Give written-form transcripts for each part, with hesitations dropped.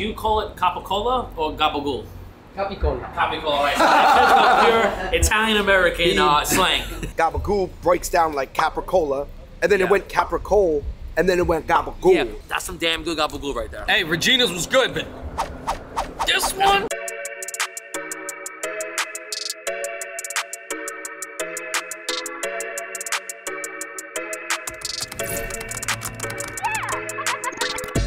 Do you call it capicola or gabagool? Capicola. Capicola, right. So that's just a pure Italian-American slang. Gabagool breaks down like capricola, and then it went capricole, and then it went gabagool. Yeah, that's some damn good gabagool right there. Hey, Regina's was good, but this one?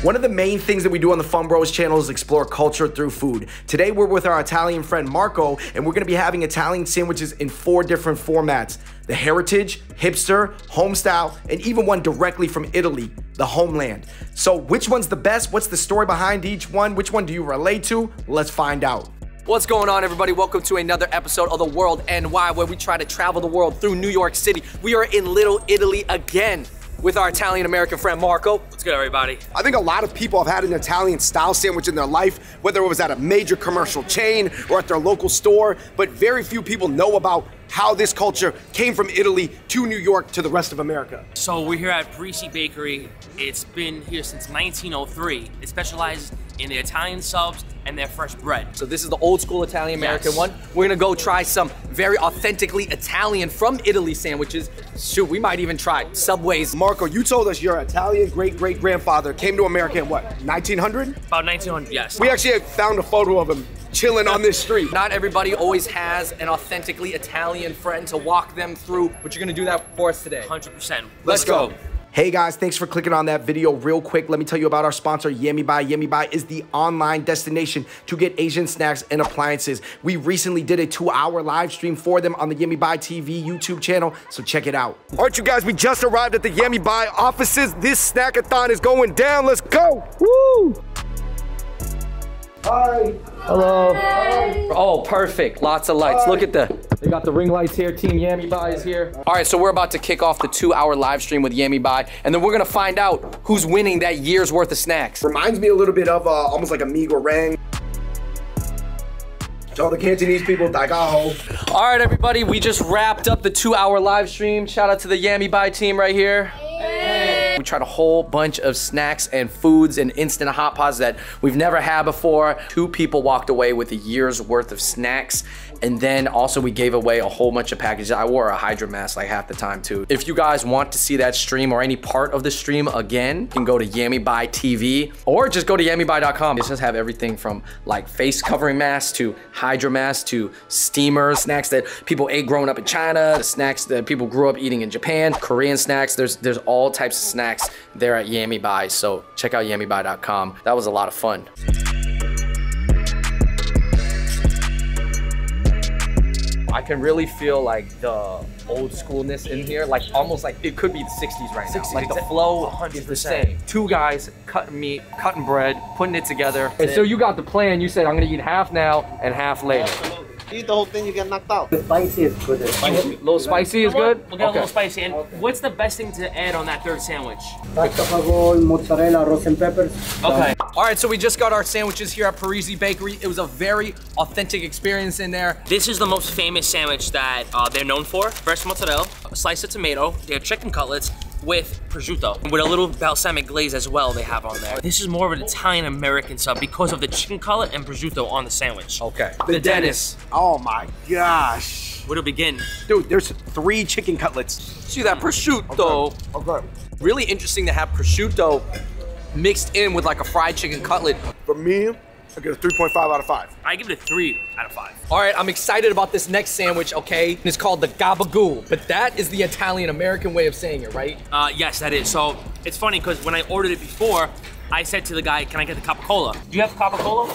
One of the main things that we do on the Fung Bros channel is explore culture through food. Today we're with our Italian friend Marco, and we're gonna be having Italian sandwiches in 4 different formats. The heritage, hipster, homestyle, and even one directly from Italy, the homeland. So which one's the best? What's the story behind each one? Which one do you relate to? Let's find out. What's going on, everybody? Welcome to another episode of The World NY, where we try to travel the world through New York City. We are in Little Italy again with our Italian-American friend Marco. What's good, everybody? I think a lot of people have had an Italian-style sandwich in their life, whether it was at a major commercial chain or at their local store, but very few people know about how this culture came from Italy to New York to the rest of America. So we're here at Parisi Bakery. It's been here since 1903. It specializes in the Italian subs and their fresh bread. So this is the old school Italian-American one. We're gonna go try some very authentically Italian from Italy sandwiches. Shoot, we might even try Subway's. Marco, you told us your Italian great-great-grandfather came to America in what, 1900? About 1900, yes. We actually found a photo of him chilling on this street. Not everybody always has an authentically Italian friend to walk them through, but you're gonna do that for us today. 100%. Let's go. Hey guys, thanks for clicking on that video real quick. Let me tell you about our sponsor, Yami Buy. Yami Buy is the online destination to get Asian snacks and appliances. We recently did a 2-hour live stream for them on the Yami Buy TV YouTube channel, so check it out. All right, you guys, we just arrived at the Yami Buy offices. This snackathon is going down. Let's go. Woo! Hi. Hello. Hi. Oh, perfect. Lots of lights. Hi. Look at the... They got the ring lights here. Team Yami Buy is here. All right, so we're about to kick off the 2-hour live stream with Yami Buy, and then we're gonna find out who's winning that year's worth of snacks. Reminds me a little bit of almost like a mi goreng. To all the Cantonese people, daigaho. All right, everybody, we just wrapped up the 2-hour live stream. Shout out to the Yami Buy team right here. We tried a whole bunch of snacks and foods and instant hot pots that we've never had before. 2 people walked away with a year's worth of snacks. And then also we gave away a whole bunch of packages. I wore a Hydra mask like half the time too. If you guys want to see that stream or any part of the stream again, you can go to Yami Buy TV or just go to YamiBuy.com. They just have everything from like face covering masks to Hydra masks to steamers, snacks that people ate growing up in China, the snacks that people grew up eating in Japan, Korean snacks. There's all types of snacks there at Yami Buy, so check out YamiBuy.com. That was a lot of fun. I can really feel like the old schoolness in here, like almost like it could be the 60s right now. 60s, like the flow 100%. Is the same. 2 guys cutting meat, cutting bread, putting it together. And so you got the plan. You said I'm gonna eat half now and half later. Eat the whole thing, you get knocked out. The spicy is good. Spicy. Little spicy is good? We'll get a little spicy. And what's the best thing to add on that 3rd sandwich? Mozzarella, rose and peppers. Okay. All right, so we just got our sandwiches here at Parisi Bakery. It was a very authentic experience in there. This is the most famous sandwich that they're known for. Fresh mozzarella, a slice of tomato, they have chicken cutlets, with prosciutto, with a little balsamic glaze as well they have on there. This is more of an Italian-American sub because of the chicken cutlet and prosciutto on the sandwich. Okay. The Dennis. Oh my gosh. Where to begin? Dude, there's 3 chicken cutlets. See that prosciutto. Okay. Really interesting to have prosciutto mixed in with like a fried chicken cutlet. For me, I give it a 3.5 out of 5. I give it a 3 out of 5. All right, I'm excited about this next sandwich, okay? It's called the gabagool, but that is the Italian-American way of saying it, right? Yes, that is. So it's funny because when I ordered it before, I said to the guy, can I get the capicola? Do you have capicola?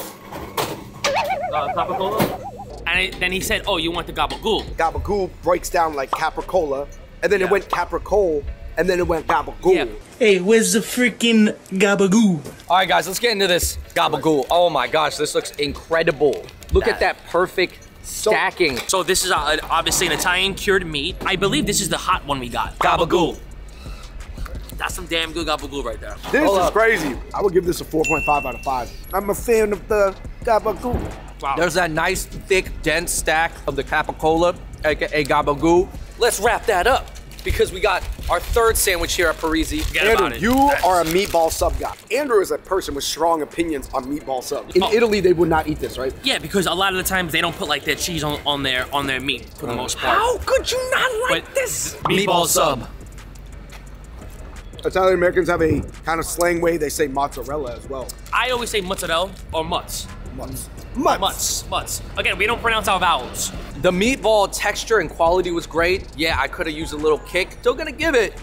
Capicola? And then he said, oh, you want the gabagool. Gabagool breaks down like capricola, and then it went capricole, and then it went gabagool. Yeah. Hey, where's the freaking gabagool? All right, guys, let's get into this gabagool. Oh my gosh, this looks incredible. Look at that perfect stacking. So this is obviously an Italian cured meat. I believe this is the hot one we got. Gabagool. That's some damn good gabagool right there. This is crazy. I would give this a 4.5 out of 5. I'm a fan of the gabagool. Wow. There's that nice, thick, dense stack of the capicola, aka gabagool. Let's wrap that up. because we got our third sandwich here at Parisi. Andrew, you are a meatball sub guy. Andrew is a person with strong opinions on meatball sub. In Italy, they would not eat this, right? Yeah, because a lot of the times they don't put like their cheese on their meat for the most part. How could you not like this? Meatball sub. Italian Americans have a kind of slang way they say mozzarella as well. I always say mozzarella or mutz. Mutz. Mutz. Mutz. Mutz. Again, we don't pronounce our vowels. The meatball texture and quality was great. Yeah, I could have used a little kick. Still gonna give it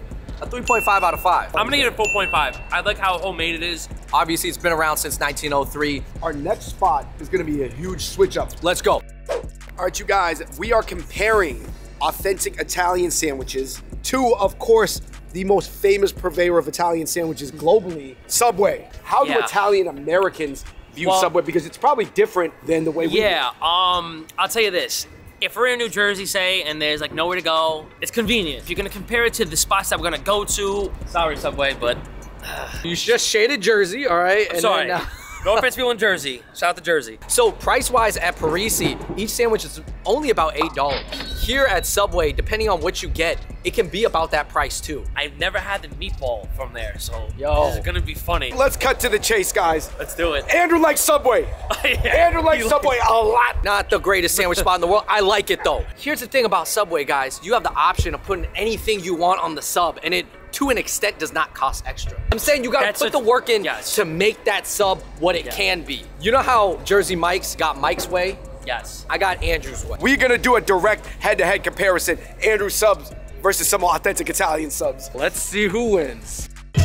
a 3.5 out of 5. I'm gonna give it a 4.5. I like how homemade it is. Obviously, it's been around since 1903. Our next spot is gonna be a huge switch up. Let's go. All right, you guys, we are comparing authentic Italian sandwiches to, of course, the most famous purveyor of Italian sandwiches globally, Subway. How do Italian Americans view Subway? Because it's probably different than the way we do. I'll tell you this. If we're in New Jersey, say, and there's like nowhere to go, it's convenient. If you're gonna compare it to the spots that we're gonna go to, sorry Subway, but. You just shaded Jersey, all right? And sorry. Then, no offense, people in Jersey. Shout out to Jersey. So price-wise at Parisi, each sandwich is only about $8. Here at Subway, depending on what you get, it can be about that price too. I've never had the meatball from there, so this is gonna be funny. Let's cut to the chase, guys. Let's do it. Andrew likes Subway. Andrew likes Subway a lot. Not the greatest sandwich spot in the world. I like it though. Here's the thing about Subway, guys. You have the option of putting anything you want on the sub, and it, to an extent, does not cost extra. I'm saying you gotta put the work in to make that sub what it can be. You know how Jersey Mike's got Mike's way? Yes. I got Andrew's way. We're gonna do a direct head-to-head comparison. Andrew subs versus some authentic Italian subs. Let's see who wins. You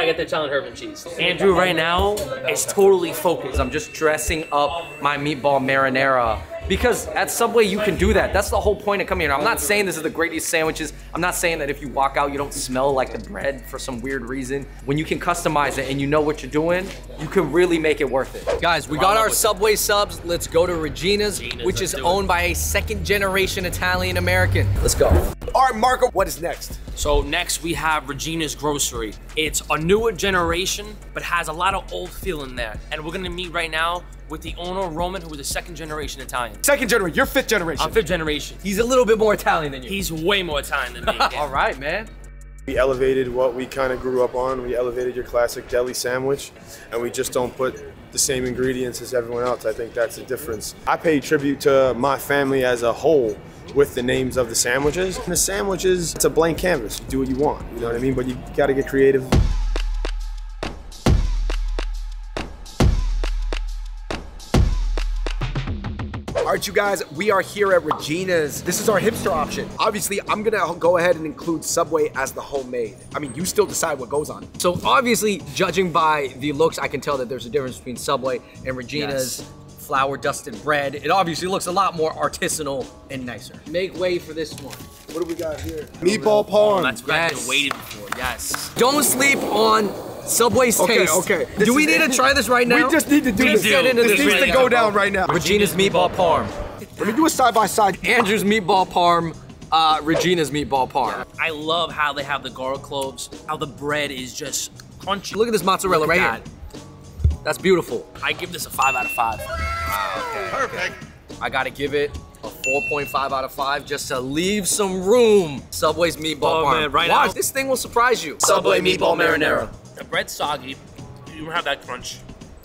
gotta get the Italian herb and cheese. Andrew right now is totally focused. I'm just dressing up my meatball marinara. Because at Subway, you can do that. That's the whole point of coming here. I'm not saying this is the greatest sandwiches. I'm not saying that if you walk out, you don't smell like the bread for some weird reason. When you can customize it and you know what you're doing, you can really make it worth it. Guys, we got our Subway subs. Let's go to Regina's, which is owned by a second generation Italian American. Let's go. All right, Marco, what is next? So next we have Regina's Grocery. It's a newer generation, but has a lot of old feel in there. And we're gonna meet right now with the owner, Roman, who is a second generation Italian. Second generation, you're fifth generation. I'm fifth generation. He's a little bit more Italian than you. He's way more Italian than me. Yeah. All right, man. We elevated what we kind of grew up on. We elevated your classic deli sandwich, and we just don't put the same ingredients as everyone else. I think that's the difference. I pay tribute to my family as a whole with the names of the sandwiches. And the sandwiches, it's a blank canvas. You do what you want, you know what I mean? But you gotta get creative. All right, you guys, we are here at Regina's. This is our hipster option. Obviously, I'm gonna go ahead and include Subway as the homemade. I mean, you still decide what goes on. So obviously, judging by the looks, I can tell that there's a difference between Subway and Regina's. Yes. Flour dusted bread. It obviously looks a lot more artisanal and nicer. Make way for this one. What do we got here? Meatball parm. Oh, that's what I've been waiting for, yes. Don't sleep on Subway's taste. Okay, okay. Do we need to try this right now? We just need to do this. This needs to go down right now. Regina's meatball parm. Let me do a side by side. Andrew's meatball parm. Regina's meatball parm. I love how they have the garlic cloves. How the bread is just crunchy. Look at this mozzarella right here. That's beautiful. I give this a 5 out of 5. Okay. Perfect. I gotta give it a 4.5 out of 5 just to leave some room. Subway's meatball parm. Man, right now, this thing will surprise you. Subway meatball marinara. The bread's soggy. You don't have that crunch.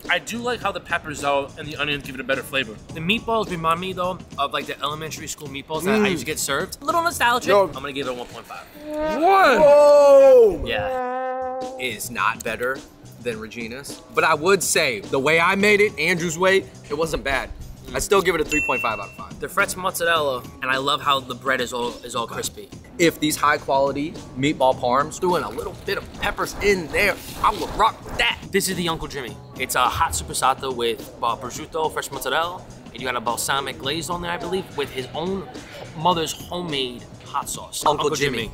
I do like how the peppers though and the onions give it a better flavor. The meatballs remind me though of like the elementary school meatballs that I used to get served. A little nostalgic. Yo. I'm gonna give it a 1.5. One. Whoa. Yeah. It is not better than Regina's. But I would say, the way I made it, Andrew's way, it wasn't bad. I still give it a 3.5 out of 5. The fresh mozzarella, and I love how the bread is all crispy. If these high quality meatball parms, doing a little bit of peppers in there, I would rock with that. This is the Uncle Jimmy. It's a hot supersata with prosciutto, fresh mozzarella, and you got a balsamic glaze on there, I believe, with his own mother's homemade hot sauce. Uncle Jimmy.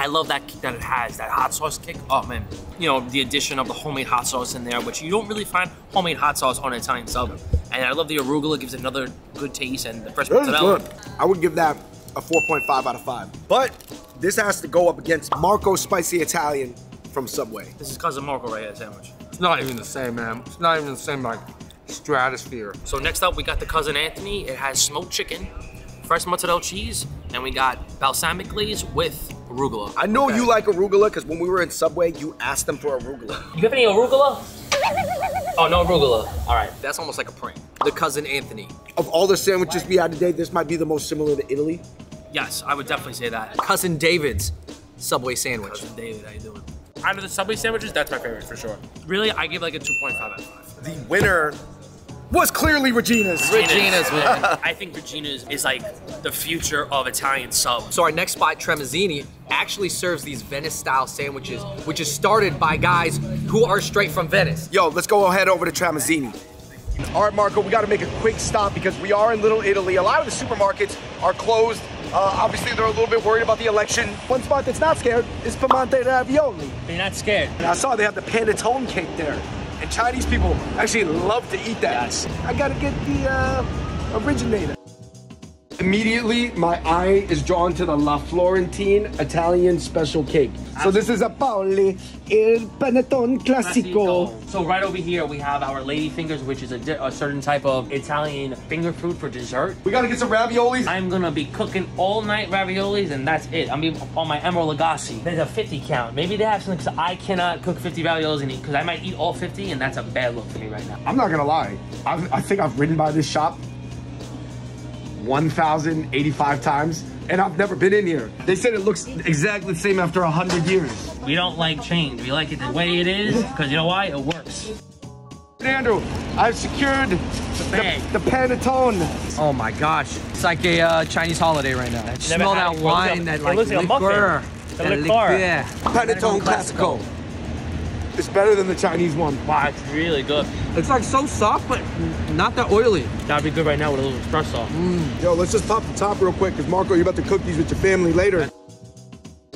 I love that kick that it has, that hot sauce kick. Oh man, you know, the addition of the homemade hot sauce in there, which you don't really find homemade hot sauce on an Italian sub. And I love the arugula, it gives it another good taste, and the fresh mozzarella. I would give that a 4.5 out of 5. But this has to go up against Marco's Spicy Italian from Subway. This is Cousin Marco right here, sandwich. It's not even the same, man. It's not even the same, like, stratosphere. So next up, we got the Cousin Anthony. It has smoked chicken, fresh mozzarella cheese, and we got balsamic glaze with arugula. I know you like arugula, because when we were in Subway, you asked them for arugula. You have any arugula? Oh, no arugula. All right, that's almost like a prank. The Cousin Anthony. Of all the sandwiches we had today, this might be the most similar to Italy. Yes, I would definitely say that. Cousin David's Subway sandwich. Cousin David, how you doing? Out of the Subway sandwiches, that's my favorite for sure. Really, I give like a 2.5 out of 5. The winner was clearly Regina's. Regina's win. I think Regina's is like the future of Italian sub. So our next spot, Tramezzini, actually serves these Venice-style sandwiches, which is started by guys who are straight from Venice. Yo, let's go ahead over to Tramezzini. All right, Marco, we gotta make a quick stop because we are in Little Italy. A lot of the supermarkets are closed. Obviously, they're a little bit worried about the election. One spot that's not scared is Piemonte Ravioli. They're not scared. And I saw they have the panettone cake there. And Chinese people actually love to eat that. Yes. I gotta get the originator. Immediately, my eye is drawn to the La Florentine Italian special cake. So this is a Paoli, il panettone classico. So right over here, we have our lady fingers, which is a certain type of Italian finger food for dessert. We gotta get some raviolis. I'm gonna be cooking all night raviolis, and that's it. I'm on my Emeril Lagasse. There's a 50 count. Maybe they have something, because I cannot cook 50 raviolis and eat, because I might eat all 50, and that's a bad look for me right now. I'm not gonna lie. I think I've ridden by this shop 1,085 times, and I've never been in here. They said it looks exactly the same after 100 years. We don't like change. We like it the way it is, because you know why? It works. Andrew, I've secured the panettone. Oh my gosh. It's like a Chinese holiday right now. Smell that wine, that like liquor. Yeah. Panettone classico. It's better than the Chinese one. Wow, it's really good. It's like so soft, but not that oily. That'd be good right now with a little espresso. Mm. Yo, let's just pop the top real quick, because Marco, you're about to cook these with your family later.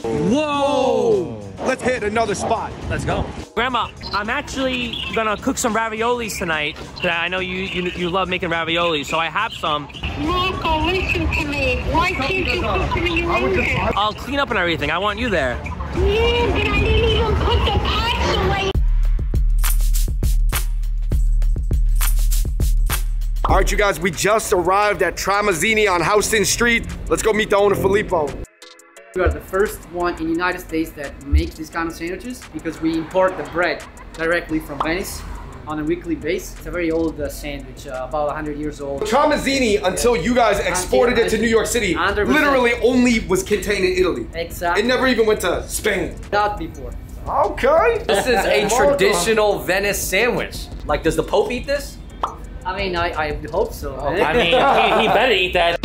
Whoa! Let's hit another spot. Let's go. Grandma, I'm actually gonna cook some raviolis tonight. I know you love making raviolis, so I have some. Marco, listen to me. Why can't you cook them in your own house? I'll clean up and everything. I want you there. Yeah, but I didn't even put the pots away. All right, you guys, we just arrived at Tramezzini on Houston Street. Let's go meet the owner, Filippo. We are the first one in the United States that makes these kind of sandwiches because we import the bread directly from Venice on a weekly basis. It's a very old sandwich, about 100 years old. Tramezzini, until you guys exported it to New York City, 100%. Literally only was contained in Italy. Exactly. It never even went to Spain. Not before. Okay. This is a traditional Venice sandwich. Like, does the Pope eat this? I mean, I hope so. I mean, he better eat that.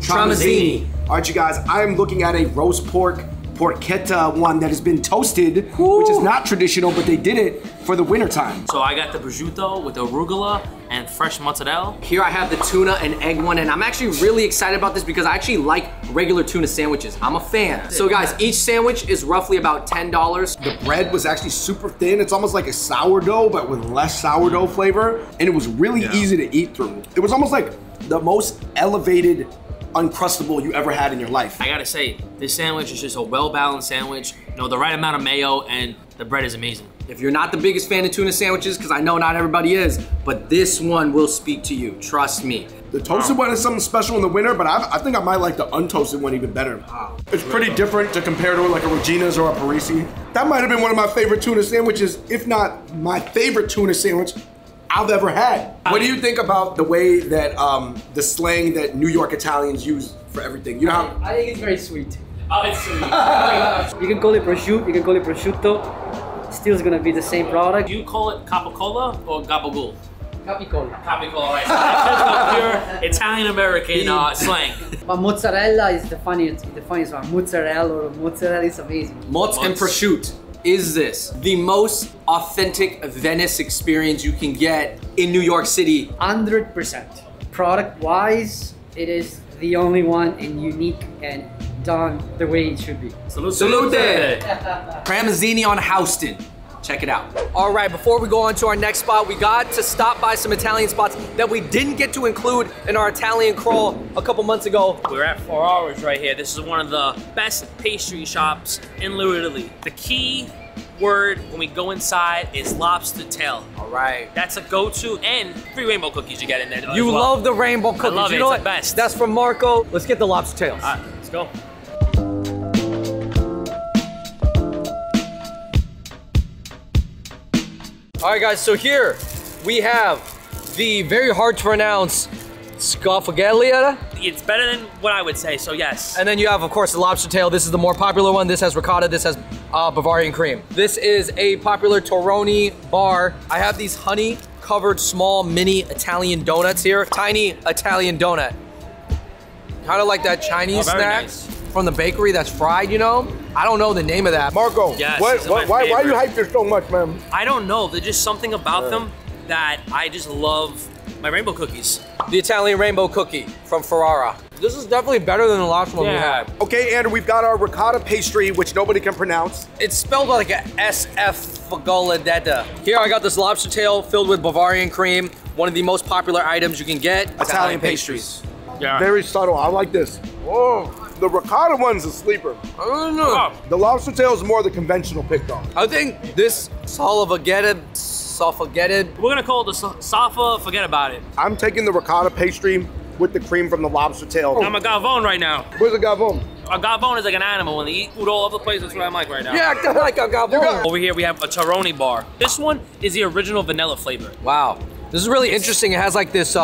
Tramezzini. All right, you guys, I am looking at a roast porchetta one that has been toasted, ooh, which is not traditional, but they did it for the winter time. So I got the prosciutto with arugula and fresh mozzarella. Here I have the tuna and egg one, and I'm actually really excited about this because I actually like regular tuna sandwiches. I'm a fan. So guys, each sandwich is roughly about $10. The bread was actually super thin. It's almost like a sourdough, but with less sourdough flavor, and it was really easy to eat through. It was almost like the most elevated Uncrustable you ever had in your life. I gotta say, this sandwich is just a well-balanced sandwich, you know, the right amount of mayo, and the bread is amazing. If you're not the biggest fan of tuna sandwiches, because I know not everybody is, but this one will speak to you, trust me. The toasted one is something special in the winter, but I think I might like the untoasted one even better. Wow. It's pretty different to compare to like a Regina's or a Parisi. That might have been one of my favorite tuna sandwiches, if not my favorite tuna sandwich I've ever had. What do you think about the way that the slang that New York Italians use for everything? You know how I think it's very sweet. Oh, it's sweet. You can call it prosciutto, you can call it prosciutto. Still is gonna be the same product. Do you call it capicola or gabagool? Capicola. Capicola, right. So that's pure Italian-American slang. But mozzarella is the funniest one. Mozzarella is amazing. Mozz and prosciutto. Is this the most authentic Venice experience you can get in New York City? 100%. Product-wise, it is the only one and unique and done the way it should be. Salute! Salute. Tramezzini on Houston. Check it out. All right, before we go on to our next spot, we got to stop by some Italian spots that we didn't get to include in our Italian crawl a couple months ago. We're at Ferrara's right here. This is one of the best pastry shops in Little Italy. The key word when we go inside is lobster tail. All right. That's a go-to, and free rainbow cookies you get in there. You love the rainbow cookies. I love it. You know it's the best. That's from Marco. Let's get the lobster tails. All right, let's go. All right, guys, so here we have the very hard to pronounce scarfaglia. It's better than what I would say, so yes. And then you have, of course, the lobster tail. This is the more popular one. This has ricotta, this has Bavarian cream. This is a popular torroni bar. I have these honey covered small mini Italian donuts here. Tiny Italian donut. Kind of like that Chinese snack from the bakery that's fried, you know? I don't know the name of that. Marco, yes, why do you hype this so much, man? I don't know. There's just something about them that I just love. My rainbow cookies. The Italian rainbow cookie from Ferrara. This is definitely better than the last one we had. Okay, Andrew, we've got our ricotta pastry, which nobody can pronounce. It's spelled like a S-F-Fagoladetta. Here I got this lobster tail filled with Bavarian cream. One of the most popular items you can get. Italian pastries. Yeah. Very subtle, I like this. Whoa. The ricotta one's a sleeper. I don't know. Wow. The lobster tail is more the conventional pick though. I think this salvagetta, we're gonna call it the Safa, forget about it. I'm taking the ricotta pastry with the cream from the lobster tail. I'm a gavone right now. Where's a gavone? A gavone is like an animal when they eat food all over the place. That's what I'm like right now. Yeah, I like a gavone. Over here we have a torroni bar. This one is the original vanilla flavor. Wow, this is really interesting. It has like this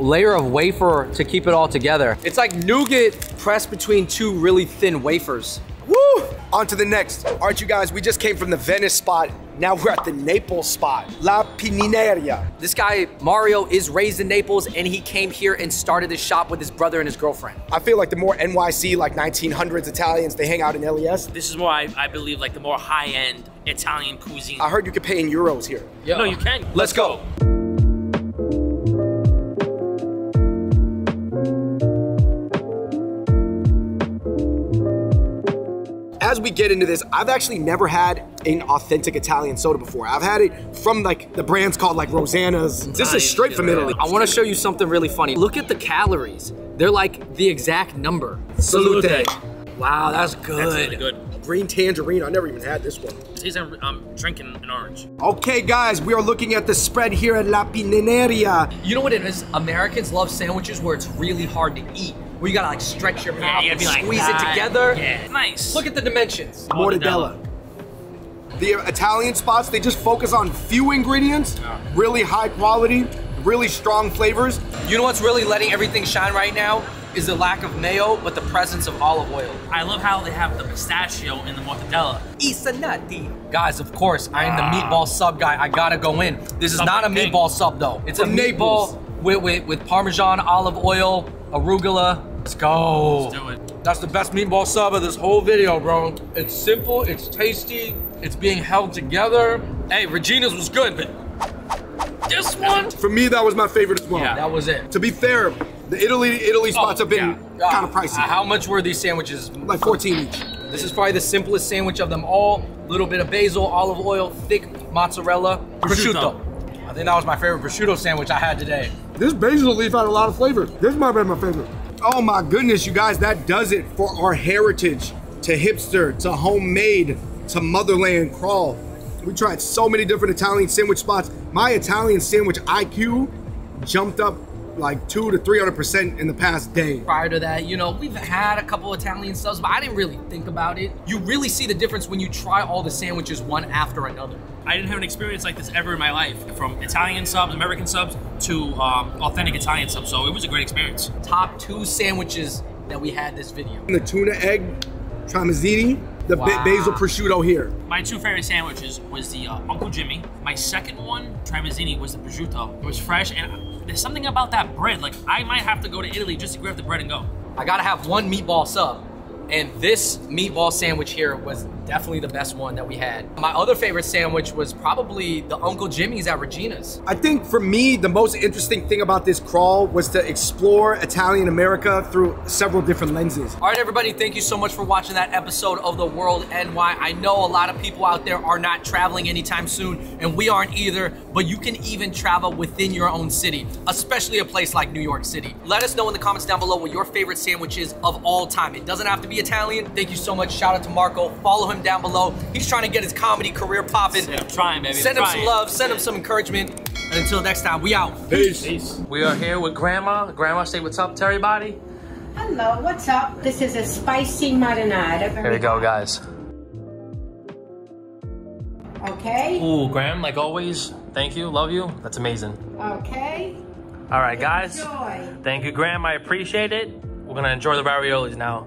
layer of wafer to keep it all together. It's like nougat pressed between two really thin wafers. Woo! On to the next. All right, you guys, we just came from the Venice spot. Now we're at the Naples spot, La Panineria. This guy, Mario, is raised in Naples and he came here and started this shop with his brother and his girlfriend. I feel like the more NYC, like 1900s Italians, they hang out in LES. This is more, I believe, like the more high-end Italian cuisine. I heard you could pay in euros here. Yeah. No, you can. Let's go. As we get into this, I've actually never had an authentic Italian soda before. I've had it from like the brands called like Rosanna's. This is straight from Italy. I want to show you something really funny. Look at the calories. They're like the exact number. Salute. Wow, that's good. That's really good. Green tangerine, I never even had this one. I'm drinking an orange. Okay guys, we are looking at the spread here at La Panineria. You know what it is? Americans love sandwiches where it's really hard to eat. Where you gotta like stretch your mouth and squeeze it together. Yeah. Nice. Look at the dimensions. Mortadella. The Italian spots, they just focus on few ingredients, really high quality, really strong flavors. You know what's really letting everything shine right now is the lack of mayo, but the presence of olive oil. I love how they have the pistachio and the mortadella. Isanati. Guys, of course, I am the meatball sub guy. I gotta go in. This is not a meatball sub though. It's a meatball with Parmesan, olive oil, arugula. Let's go. Let's do it. That's the best meatball sub of this whole video, bro. It's simple, it's tasty, it's being held together. Hey, Regina's was good, but this one? For me, that was my favorite as well. Yeah, that was it. To be fair, the Italy spots have been kind of pricey. How much were these sandwiches? Like 14 each. This is probably the simplest sandwich of them all. Little bit of basil, olive oil, thick mozzarella, prosciutto. I think that was my favorite prosciutto sandwich I had today. This basil leaf had a lot of flavor. This might be my favorite. Oh my goodness, you guys, that does it for our heritage to hipster, to homemade, to motherland crawl. We tried so many different Italian sandwich spots. My Italian sandwich IQ jumped up like 200 to 300% in the past day. Prior to that, you know, we've had a couple Italian subs, but I didn't really think about it. You really see the difference when you try all the sandwiches one after another. I didn't have an experience like this ever in my life, from Italian subs, American subs, to authentic Italian subs, so it was a great experience. Top two sandwiches that we had this video. The tuna egg, Tramezzini, the basil prosciutto here. My two favorite sandwiches was the Uncle Jimmy. My second one, Tramezzini, was the prosciutto. It was fresh, and there's something about that bread. Like, I might have to go to Italy just to grab the bread and go. I gotta have one meatball sub, and this meatball sandwich here was definitely the best one that we had. My other favorite sandwich was probably the Uncle Jimmy's at Regina's. I think for me, the most interesting thing about this crawl was to explore Italian America through several different lenses. All right, everybody, thank you so much for watching that episode of The World NY. I know a lot of people out there are not traveling anytime soon, and we aren't either, but you can even travel within your own city, especially a place like New York City. Let us know in the comments down below what your favorite sandwich is of all time. It doesn't have to be Italian. Thank you so much. Shout out to Marco. Follow him him down below. He's trying to get his comedy career popping. Yeah, trying, baby. Send him some love, send him some encouragement. And until next time, we out. Peace. Peace. We are here with Grandma. Grandma, say what's up to everybody. Hello, what's up? This is a spicy marinara. Here we go, guys. Okay. Ooh, Graham, like always, thank you, love you. That's amazing. Okay. All right, guys. Enjoy. Thank you, Graham. I appreciate it. We're going to enjoy the raviolis now.